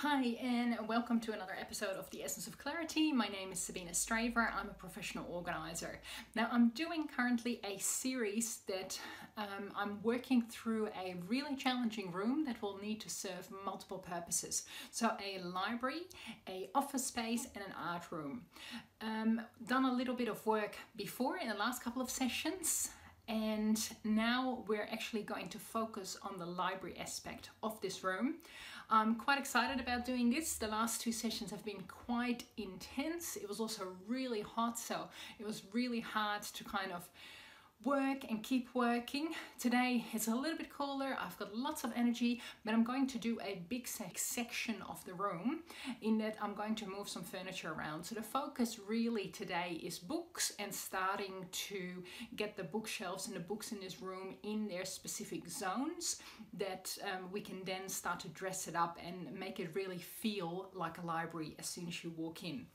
Hi, and welcome to another episode of The Essence of Clarity. My name is Sabina Straver. I'm a professional organizer. Now, I'm doing currently a series that I'm working through a really challenging room that will need to serve multiple purposes. So a library, an office space, and an art room. Done a little bit of work before in the last couple of sessions. And now we're actually going to focus on the library aspect of this room. I'm quite excited about doing this. The last two sessions have been quite intense. It was also really hot, so it was really hard to kind of work and keep working. Today it's a little bit cooler, I've got lots of energy, but I'm going to do a big section of the room in that I'm going to move some furniture around. So the focus really today is books and starting to get the bookshelves and the books in this room in their specific zones that we can then start to dress it up and make it really feel like a library as soon as you walk in.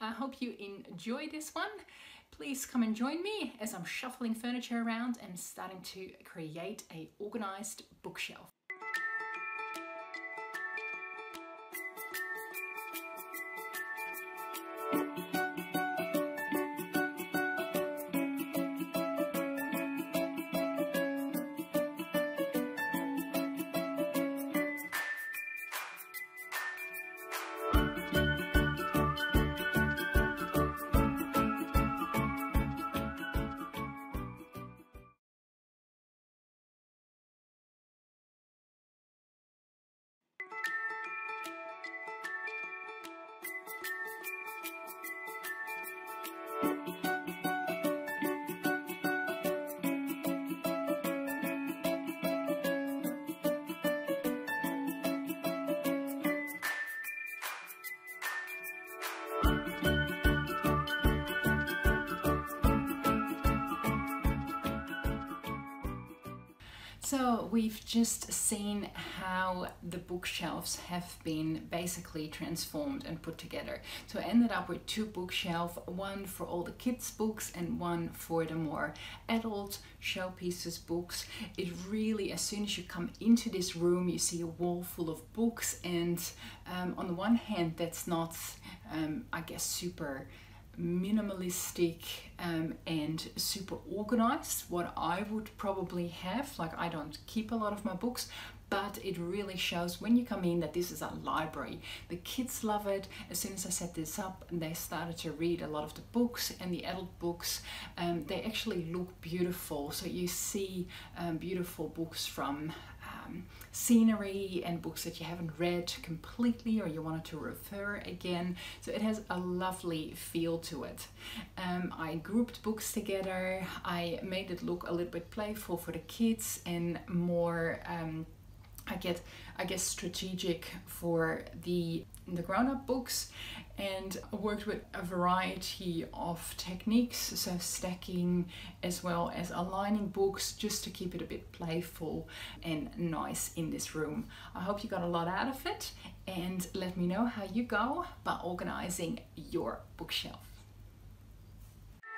I hope you enjoy this one. Please come and join me as I'm shuffling furniture around and starting to create an organized bookshelf. So we've just seen how the bookshelves have been basically transformed and put together. So I ended up with two bookshelves, one for all the kids' books and one for the more adult showpieces books. It really, as soon as you come into this room, you see a wall full of books, and on the one hand that's not, I guess, super minimalistic and super organized, what I would probably have. Like, I don't keep a lot of my books, but it really shows when you come in that this is a library. The kids love it. As soon as I set this up, they started to read a lot of the books, and the adult books, they actually look beautiful. So you see beautiful books from scenery and books that you haven't read completely or you wanted to refer again. So it has a lovely feel to it. I grouped books together. I made it look a little bit playful for the kids and more I guess strategic for the grown-up books, and I worked with a variety of techniques, so stacking as well as aligning books, just to keep it a bit playful and nice in this room. I hope you got a lot out of it, and let me know how you go by organizing your bookshelf.